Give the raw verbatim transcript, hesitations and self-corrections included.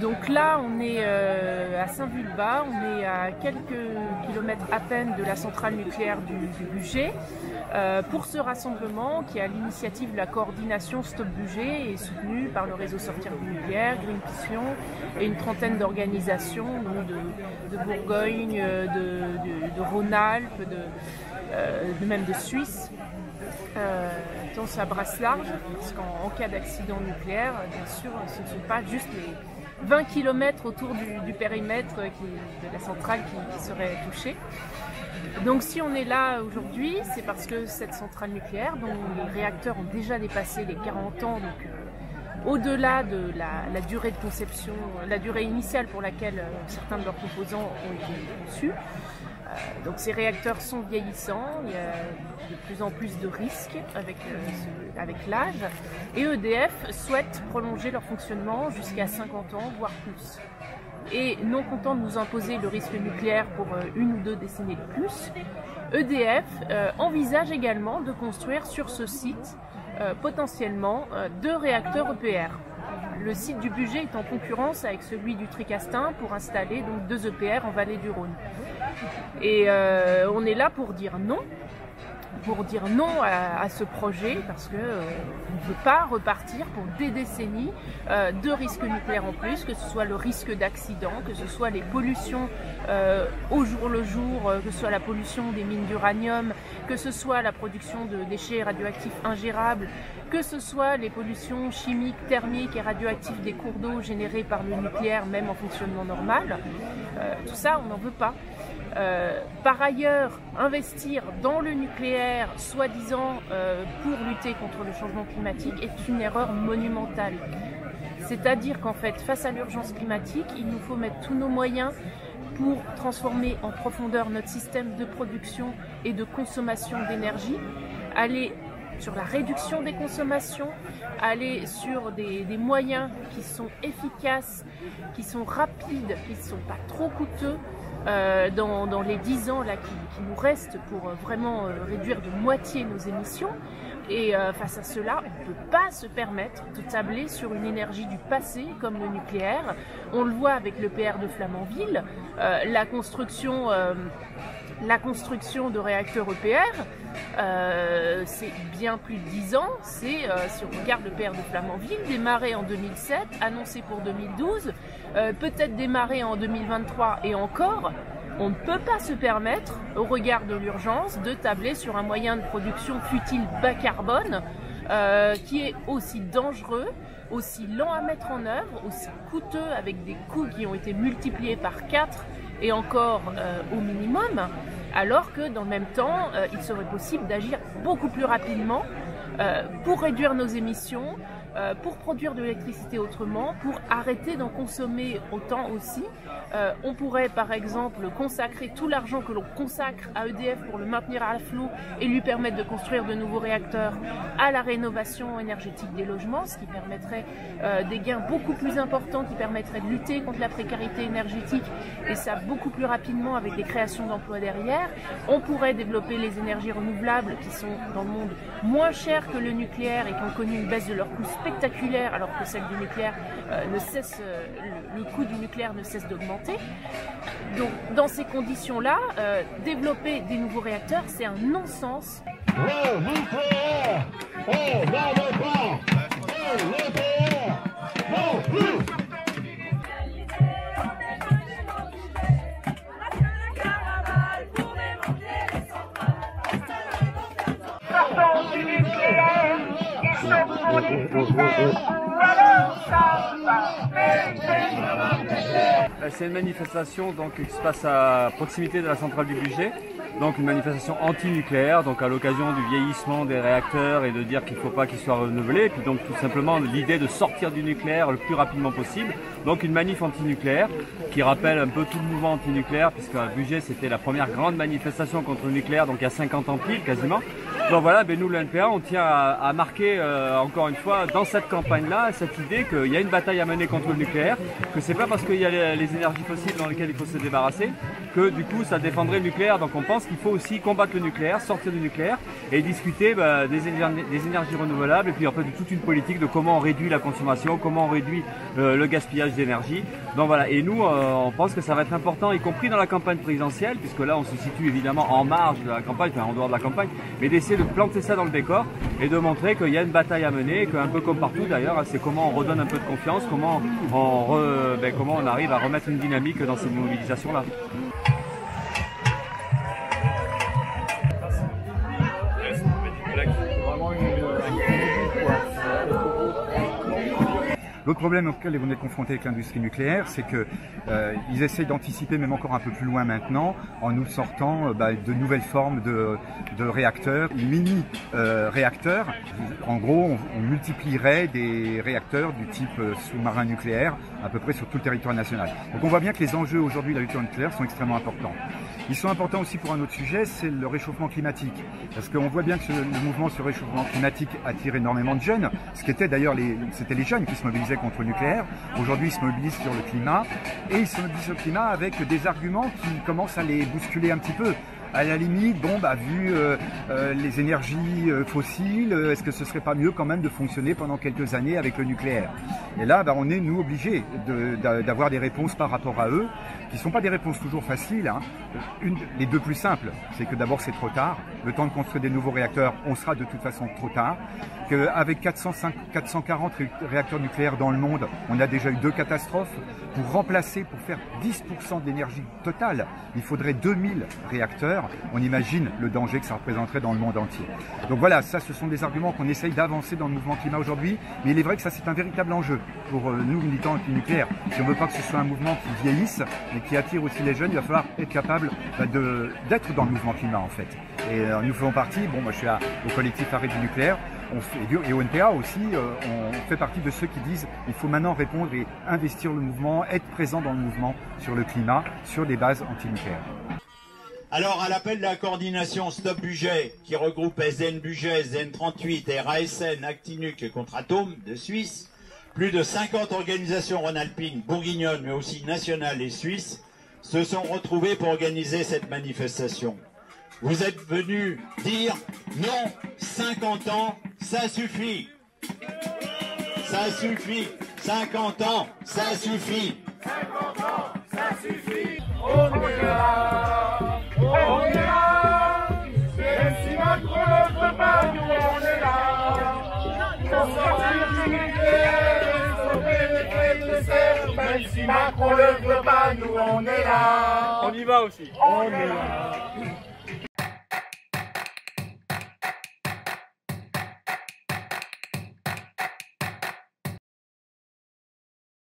Donc là, on est euh, à Saint-Vulbas, on est à quelques kilomètres à peine de la centrale nucléaire du, du Bugey, euh, pour ce rassemblement qui est à l'initiative de la coordination Stop Bugey et soutenu par le réseau Sortir du nucléaire, Greenpeace et une trentaine d'organisations de, de Bourgogne, de, de, de Rhône-Alpes, de, euh, de même de Suisse. Euh, on s'abrasse large parce qu'en cas d'accident nucléaire, bien sûr, ce ne sont pas juste les vingt kilomètres autour du, du périmètre qui, de la centrale qui, qui serait touchée. Donc si on est là aujourd'hui, c'est parce que cette centrale nucléaire, dont les réacteurs ont déjà dépassé les quarante ans, donc euh, au-delà de la, la durée de conception, la durée initiale pour laquelle euh, certains de leurs composants ont été conçus. Donc ces réacteurs sont vieillissants, il y a de plus en plus de risques avec, euh, avec l'âge, et E D F souhaite prolonger leur fonctionnement jusqu'à cinquante ans, voire plus. Et non content de nous imposer le risque nucléaire pour euh, une ou deux décennies de plus, E D F euh, envisage également de construire sur ce site euh, potentiellement euh, deux réacteurs E P R. Le site du Bugey est en concurrence avec celui du Tricastin pour installer donc deux E P R en vallée du Rhône. Et euh, on est là pour dire non, pour dire non à, à ce projet parce qu'on euh, ne peut pas repartir pour des décennies euh, de risques nucléaires en plus, que ce soit le risque d'accident, que ce soit les pollutions euh, au jour le jour, euh, que ce soit la pollution des mines d'uranium, que ce soit la production de déchets radioactifs ingérables, que ce soit les pollutions chimiques, thermiques et radioactives des cours d'eau générées par le nucléaire, même en fonctionnement normal. Euh, tout ça, on n'en veut pas. Euh, par ailleurs, investir dans le nucléaire, soi-disant euh, pour lutter contre le changement climatique, est une erreur monumentale. C'est-à-dire qu'en fait, face à l'urgence climatique, il nous faut mettre tous nos moyens pour transformer en profondeur notre système de production et de consommation d'énergie, aller sur la réduction des consommations, aller sur des, des moyens qui sont efficaces, qui sont rapides, qui ne sont pas trop coûteux, Euh, dans, dans les dix ans là, qui, qui nous restent pour euh, vraiment euh, réduire de moitié nos émissions. Et euh, face à cela, on ne peut pas se permettre de tabler sur une énergie du passé comme le nucléaire. On le voit avec l'E P R de Flamanville, euh, la construction... Euh, La construction de réacteurs E P R, euh, c'est bien plus de dix ans. C'est, euh, si on regarde l'E P R de Flamanville, démarré en deux mille sept, annoncé pour deux mille douze, euh, peut-être démarré en deux mille vingt-trois et encore. On ne peut pas se permettre, au regard de l'urgence, de tabler sur un moyen de production futile bas carbone euh, qui est aussi dangereux, aussi lent à mettre en œuvre, aussi coûteux avec des coûts qui ont été multipliés par quatre et encore euh, au minimum, alors que dans le même temps, euh, il serait possible d'agir beaucoup plus rapidement euh, pour réduire nos émissions, euh, pour produire de l'électricité autrement, pour arrêter d'en consommer autant aussi. Euh, on pourrait par exemple consacrer tout l'argent que l'on consacre à E D F pour le maintenir à flot et lui permettre de construire de nouveaux réacteurs à la rénovation énergétique des logements, ce qui permettrait euh, des gains beaucoup plus importants, qui permettrait de lutter contre la précarité énergétique et ça beaucoup plus rapidement avec des créations d'emplois derrière. On pourrait développer les énergies renouvelables qui sont dans le monde moins chères que le nucléaire et qui ont connu une baisse de leur coût spectaculaire alors que celle du nucléaire euh, ne cesse, euh, le, le coût du nucléaire ne cesse d'augmenter. Donc, dans ces conditions-là, euh, développer des nouveaux réacteurs, c'est un non-sens. Le nucléaire, on n'en veut pas. Le nucléaire, non plus. Sortons du nucléaire, et sortons du nucléaire. C'est une manifestation donc, qui se passe à proximité de la centrale du Bugey, donc une manifestation anti-nucléaire, donc à l'occasion du vieillissement des réacteurs et de dire qu'il ne faut pas qu'ils soient renouvelés, et puis donc tout simplement l'idée de sortir du nucléaire le plus rapidement possible, donc une manif anti-nucléaire qui rappelle un peu tout le mouvement anti-nucléaire, puisque à Bugey c'était la première grande manifestation contre le nucléaire, donc il y a cinquante ans pile quasiment. Donc voilà, ben nous, l'N P A, on tient à, à marquer euh, encore une fois dans cette campagne-là cette idée qu'il y a une bataille à mener contre le nucléaire, que c'est pas parce qu'il y a les, les énergies fossiles dans lesquelles il faut se débarrasser, que du coup ça défendrait le nucléaire. Donc on pense qu'il faut aussi combattre le nucléaire, sortir du nucléaire et discuter bah, des, énergies, des énergies renouvelables et puis en fait de toute une politique de comment on réduit la consommation, comment on réduit euh, le gaspillage d'énergie. Donc voilà, et nous euh, on pense que ça va être important, y compris dans la campagne présidentielle, puisque là on se situe évidemment en marge de la campagne, enfin en dehors de la campagne, mais d'essayer de planter ça dans le décor et de montrer qu'il y a une bataille à mener, qu'un peu comme partout d'ailleurs, c'est comment on redonne un peu de confiance, comment on, re, ben, comment on arrive à remettre une dynamique dans ces mobilisations-là. L'autre problème auquel on est confronté avec l'industrie nucléaire, c'est qu'ils euh, essayent d'anticiper même encore un peu plus loin maintenant en nous sortant euh, bah, de nouvelles formes de, de réacteurs, mini-réacteurs. Euh, en gros, on, on multiplierait des réacteurs du type euh, sous-marin nucléaire à peu près sur tout le territoire national. Donc on voit bien que les enjeux aujourd'hui de la lutte nucléaire sont extrêmement importants. Ils sont importants aussi pour un autre sujet, c'est le réchauffement climatique. Parce qu'on voit bien que ce, le mouvement sur le réchauffement climatique attire énormément de jeunes, ce qui était d'ailleurs les, c'était les jeunes qui se mobilisaient contre le nucléaire. Aujourd'hui, ils se mobilisent sur le climat et ils se mobilisent sur le climat avec des arguments qui commencent à les bousculer un petit peu. À la limite, bon, bah, vu euh, euh, les énergies euh, fossiles, euh, est-ce que ce serait pas mieux quand même de fonctionner pendant quelques années avec le nucléaire? Et là, bah, on est, nous, obligés d'avoir de, des réponses par rapport à eux, qui ne sont pas des réponses toujours faciles. Hein. Une, les deux plus simples, c'est que d'abord, c'est trop tard. Le temps de construire des nouveaux réacteurs, on sera de toute façon trop tard. Que avec quatre cents, quatre cent quarante réacteurs nucléaires dans le monde, on a déjà eu deux catastrophes. Pour remplacer, pour faire dix pour cent de l'énergie totale, il faudrait deux mille réacteurs. On imagine le danger que ça représenterait dans le monde entier. Donc voilà, ça ce sont des arguments qu'on essaye d'avancer dans le mouvement climat aujourd'hui, mais il est vrai que ça c'est un véritable enjeu pour nous militants anti-nucléaires. Si on ne veut pas que ce soit un mouvement qui vieillisse et qui attire aussi les jeunes, il va falloir être capable d'être dans le mouvement climat en fait. Et euh, nous faisons partie, bon moi je suis à, au collectif Arrêt du nucléaire, on fait, et au N P A aussi, euh, on fait partie de ceux qui disent il faut maintenant répondre et investir le mouvement, être présent dans le mouvement sur le climat, sur des bases anti-nucléaires. Alors, à l'appel de la coordination Stop Bugey, qui regroupe S N Budget, S N trente-huit et R A S N, Actinuc et Contratome de Suisse, plus de cinquante organisations rhône-alpines, bourguignonnes, mais aussi nationales et suisses, se sont retrouvées pour organiser cette manifestation. Vous êtes venus dire non, cinquante ans, ça suffit. Ça suffit. cinquante ans, ça suffit. cinquante ans, ça suffit. On est là. On est là, même si Macron ne peut pas, nous on est là. Pour sortir du nucléaire, sauver les clés de serre, même si Macron ne peut pas, nous on est là. On y va aussi. On est là.